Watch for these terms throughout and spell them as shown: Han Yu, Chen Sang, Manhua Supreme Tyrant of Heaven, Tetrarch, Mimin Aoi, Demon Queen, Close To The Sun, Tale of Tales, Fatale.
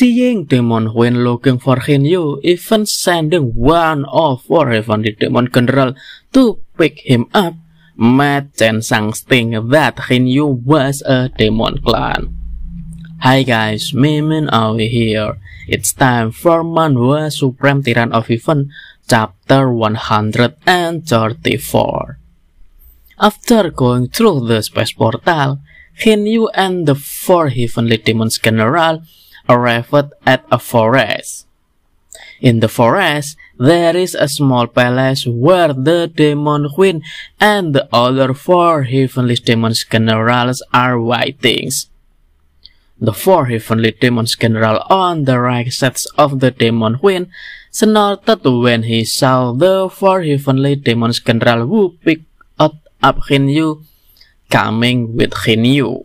Seeing Demon when looking for Han Yu, even sending one of War Heavenly Demon General to pick him up, made Chen Sang think that Han Yu was a demon clan. Hi guys, Mimin Aoi here. It's time for Manhua Supreme Tyrant of Heaven, Chapter 134. After going through the space portal, Han Yu and the four heavenly demons general arrived at a forest. In the forest, there is a small palace where the demon queen and the other four heavenly demons generals are waiting. The four heavenly demons general on the right sides of the demon queen snorted when he saw the four heavenly demons general who picked up Han Yu coming with Han Yu,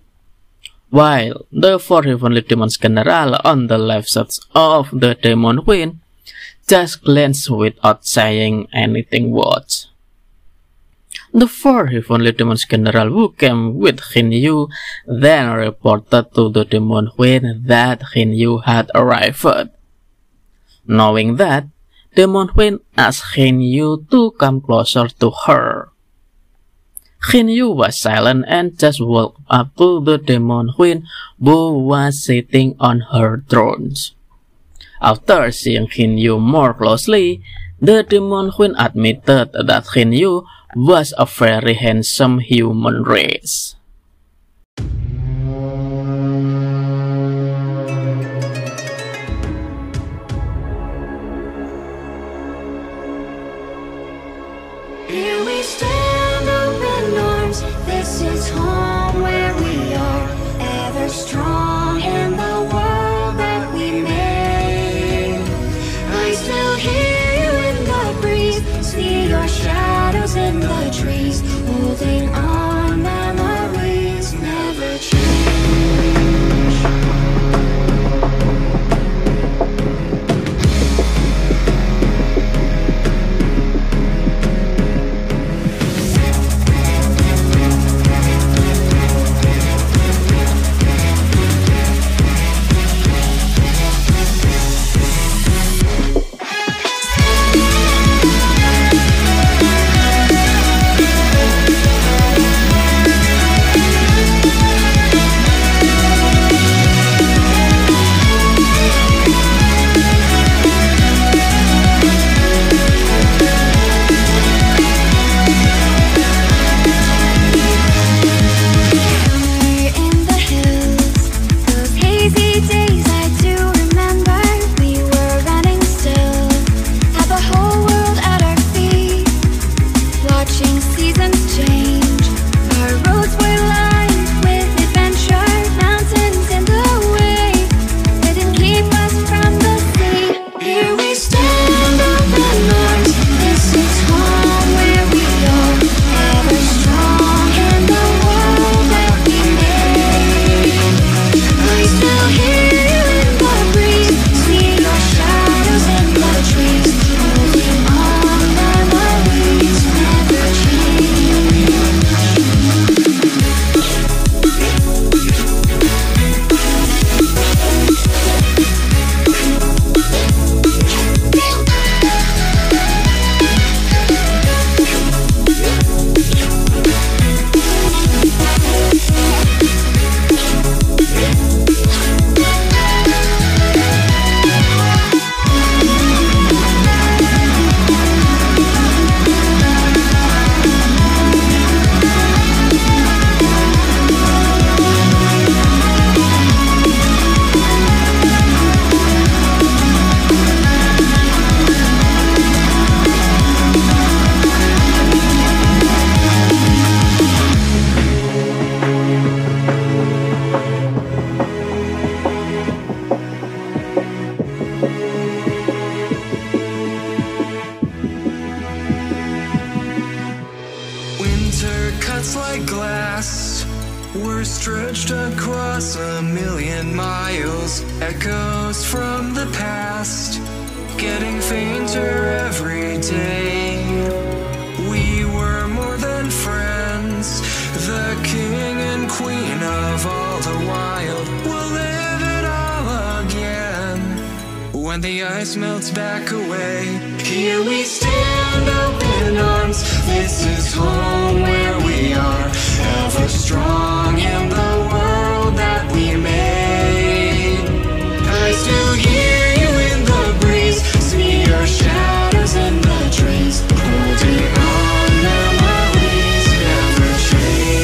while the four heavenly demons general on the left sides of the demon queen just glanced without saying anything words. The four heavenly demons general who came with Han Yu then reported to the demon queen that Han Yu had arrived. Knowing that, demon queen asked Han Yu to come closer to her. Han Yu was silent and just walked up to the demon queen who was sitting on her throne. After seeing Han Yu more closely, the demon queen admitted that Han Yu was a very handsome human race. Here we stand, open arms. This is home where we are, ever strong in the world that we made. I still hear you in the breeze, see your shadow in the trees, holding on, memories never changed. Cuts like glass, we're stretched across a million miles, echoes from the past, getting fainter every day. We were more than friends, the king and queen of all the wild, we'll live it all again. when the ice melts back away. Here we stand, open arms. This is home where we are, ever strong in the world that we made. I still hear you in the breeze, see your shadows in the trees, holding on, memories never change.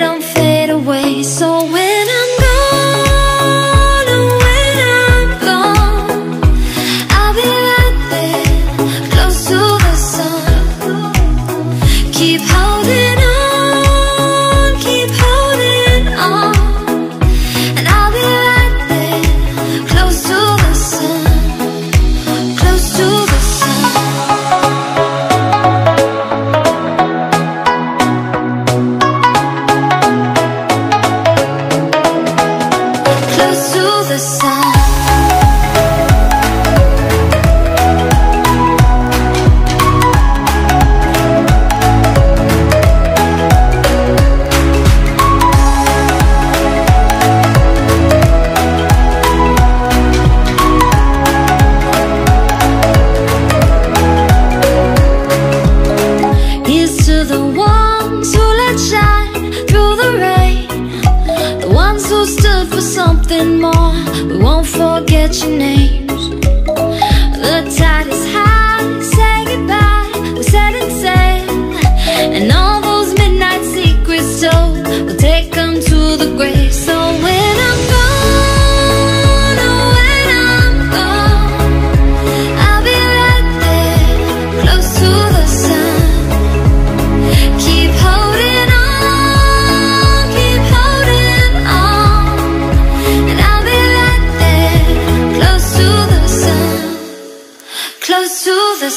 don't fade away. So when I'm gone, or when I'm gone, I'll be right there, close to the sun. Keep holding on, keep holding on, and I'll be right there, close to the sun, close to the sun, close to the sun. Your names. The tide is high, say goodbye, we're setting sail. And all those midnight secrets told, we'll take them to the grave. So when I'm gone, oh when I'm gone, I'll be right there, close to the sun. Keep holding on, keep holding on, and I'll be close to the sun, close to the sun. Close to the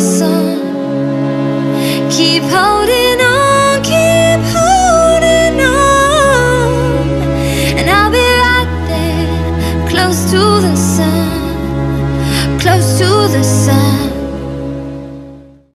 sun, keep holding on. close to the sun, close to the sun.